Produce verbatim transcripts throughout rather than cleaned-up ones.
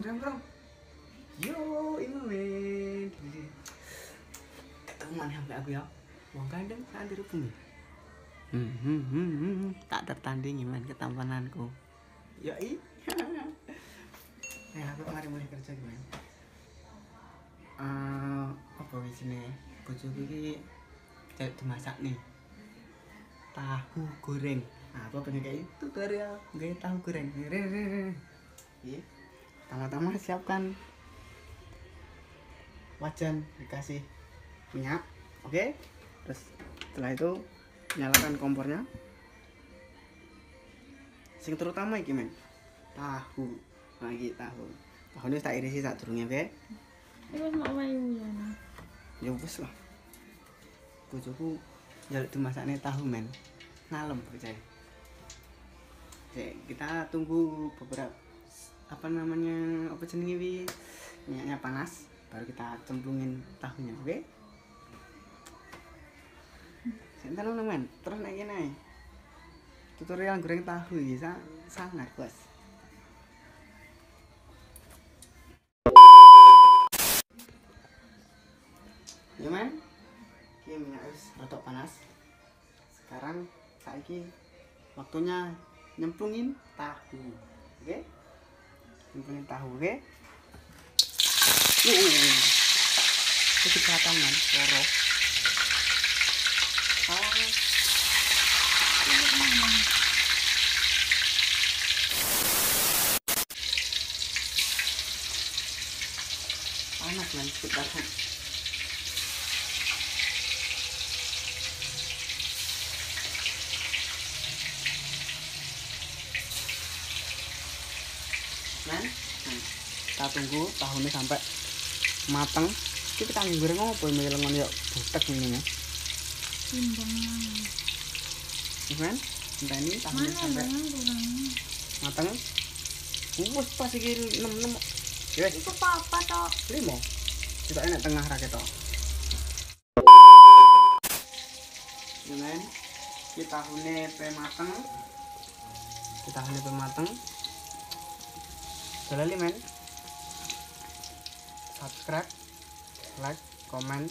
Rembrong. Yo, imen. Ketemuan sampai aku ya. Wong gandeng tak dirubungi. Hmm, hmm, hmm, hmm. Tak tertandingi man ketampananku. Ya i. Nah, aku kemarin mulai kerja gimana? Uh, apa wisine? Bojo iki cek dimasak nih. Tahu goreng. Nah, apa penyakit itu karya nggak tahu goreng. Iya. Pertama-tama siapkan wajan, dikasih minyak, oke? Okay? Terus setelah itu nyalakan kompornya. Sing terutama iki men, tahu, lagi tahu. Tahu ini tak irisi tak turunnya, oke? Okay? Ini mau main ya? Ya wes lah. Bojoku jaluk dimasakne tahu men, ngalem percaya. Kita tunggu beberapa apa namanya apa jenenge wi minyaknya panas baru kita cemplungin tahunya, oke? Okay? Sebentar loh teman, terus naik naik tutorial goreng tahu bisa sangat bos. Ya men, ini minyak harus rotok panas. Sekarang saiki waktunya nyemplungin tahu, oke? Okay? Nyemplungin tahu, oke? Okay? Itu kelihatan kan, loro. Oh, panas kan, sekitar kan. Nah, kita tunggu tahunya sampai matang. Kita tanggih goreng apa yang melengon yuk butek ini ya. Bukan? Entah ini tahunya sampai matang. Wuh, pas ini enam enam. Itu apa toh? lima. Kita enak tengah rakyat toh. Dengan kita tahunya pematang. Kita tahunya pematang. Jalali men, subscribe, like, comment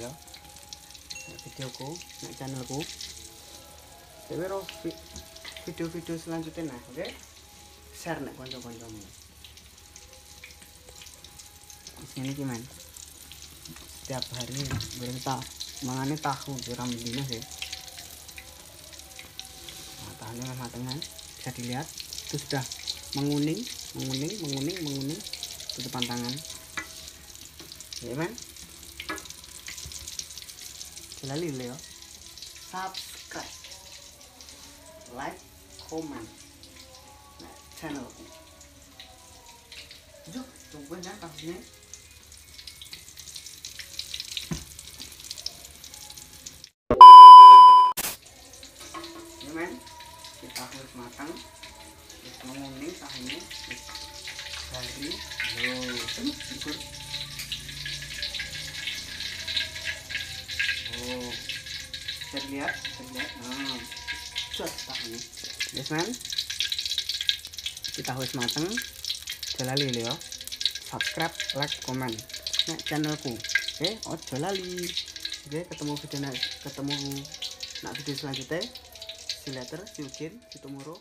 ya videoku, nek channelku. Dewe ro video-video selanjutnya nah, oke? Okay? Share nek kanca-kancamu. Ini iki men. Setiap hari goreng tahu, mangane tahu ora mendine sih. Nah, tahunya matang kan, bisa dilihat itu sudah menguning, menguning, menguning, menguning tutupan tangan ya men jalali lho, subscribe, like, comment nah, channel yuk, tungguin ya kasusnya ya men kita harus matang menguning tahunya dari loh ini dikur oh terlihat terlihat nah cocok tahunya yes man kita harus mateng jalali lho subscribe like comment nek channelku oke ojo lali oke ketemu video ketemu nak video selanjutnya see you later see you again see you tomorrow.